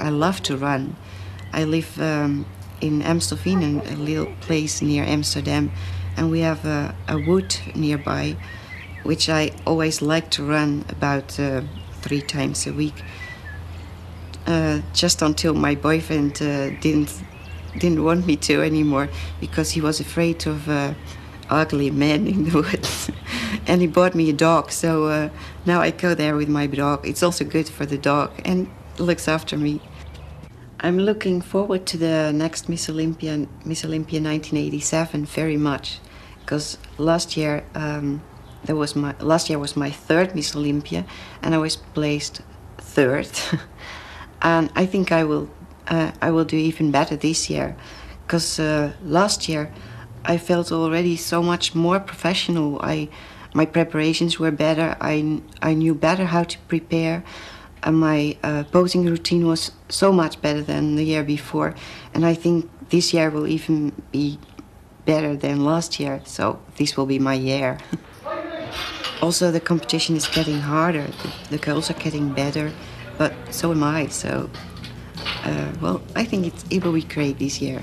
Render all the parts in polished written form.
I love to run. I live in Amstelveen, a little place near Amsterdam, and we have a wood nearby, which I always like to run about 3 times a week, just until my boyfriend didn't want me to anymore, because he was afraid of ugly men in the woods, and he bought me a dog. So now I go there with my dog. It's also good for the dog, and looks after me. I'm looking forward to the next Miss Olympia 1987 very much, because last year was my 3rd Miss Olympia, and I was placed 3rd. And I think I will do even better this year, because last year I felt already so much more professional. My preparations were better. I knew better how to prepare. And my posing routine was so much better than the year before. And I think this year will even be better than last year. So this will be my year. Also, the competition is getting harder. The girls are getting better, but so am I. So, well, I think it will be great this year.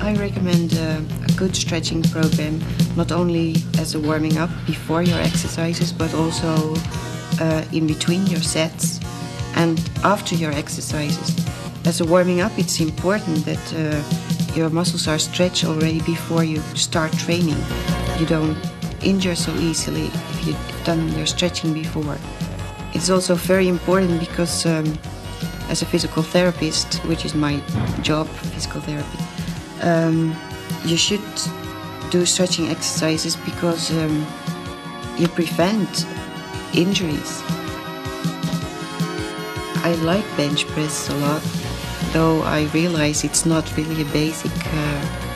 I recommend a good stretching program, not only as a warming up before your exercises, but also in between your sets and after your exercises. As a warming up, it's important that your muscles are stretched already before you start training. You don't injure so easily if you've done your stretching before. It's also very important because as a physical therapist, which is my job, physical therapy, you should do stretching exercises because you prevent injuries. I like bench press a lot, though I realize it's not really a basic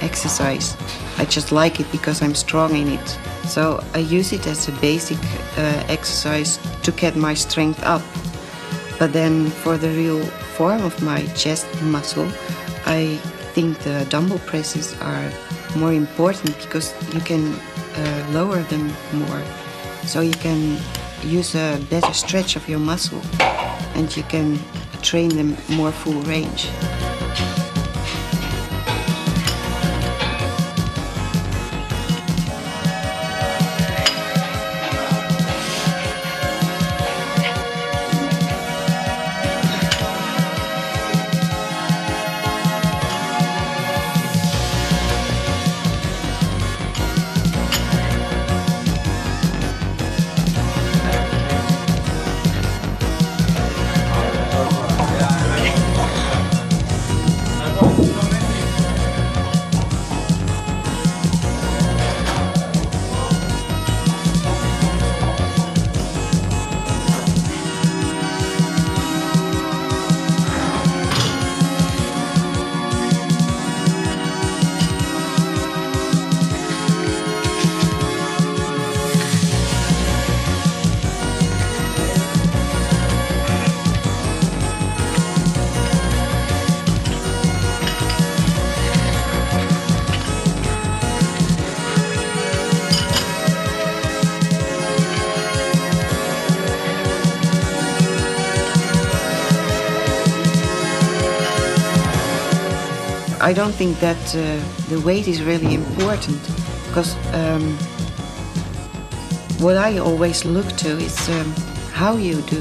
exercise. I just like it because I'm strong in it. So I use it as a basic exercise to get my strength up. But then for the real form of my chest muscle, I think the dumbbell presses are more important because you can lower them more. So you can use a better stretch of your muscle and you can train them more full range. I don't think that the weight is really important, because what I always look to is how you do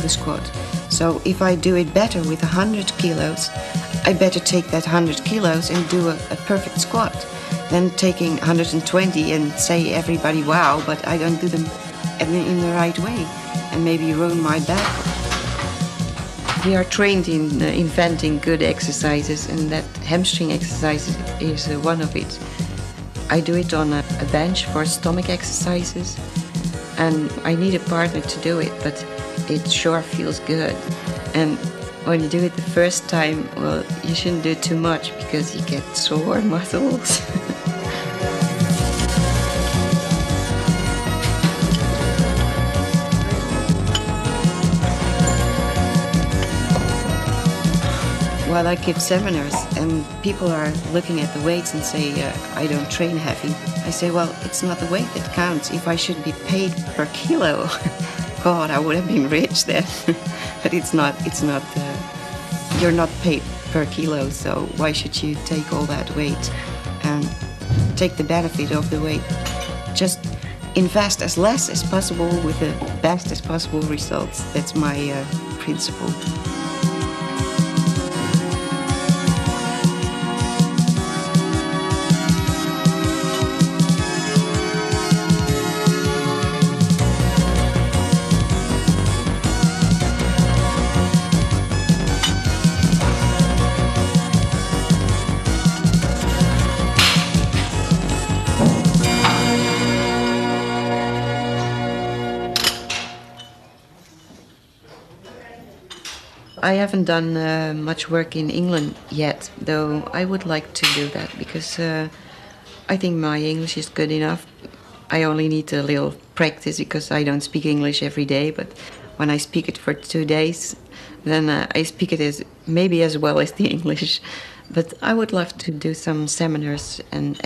the squat. So if I do it better with 100 kilos, I better take that 100 kilos and do a perfect squat than taking 120 and say everybody wow, but I don't do them in the right way and maybe ruin my back. We are trained in inventing good exercises, and that hamstring exercise is one of it. I do it on a bench for stomach exercises, and I need a partner to do it, but it sure feels good. And when you do it the first time, well, you shouldn't do too much because you get sore muscles. While I give seminars and people are looking at the weights and say, I don't train heavy, I say, well, it's not the weight that counts. If I should be paid per kilo, God, I would have been rich then. But you're not paid per kilo, so why should you take all that weight and take the benefit of the weight? Just invest as less as possible with the best as possible results. That's my principle. I haven't done much work in England yet, though I would like to do that because I think my English is good enough. I only need a little practice because I don't speak English every day, but when I speak it for 2 days, then I speak it as maybe as well as the English. But I would love to do some seminars and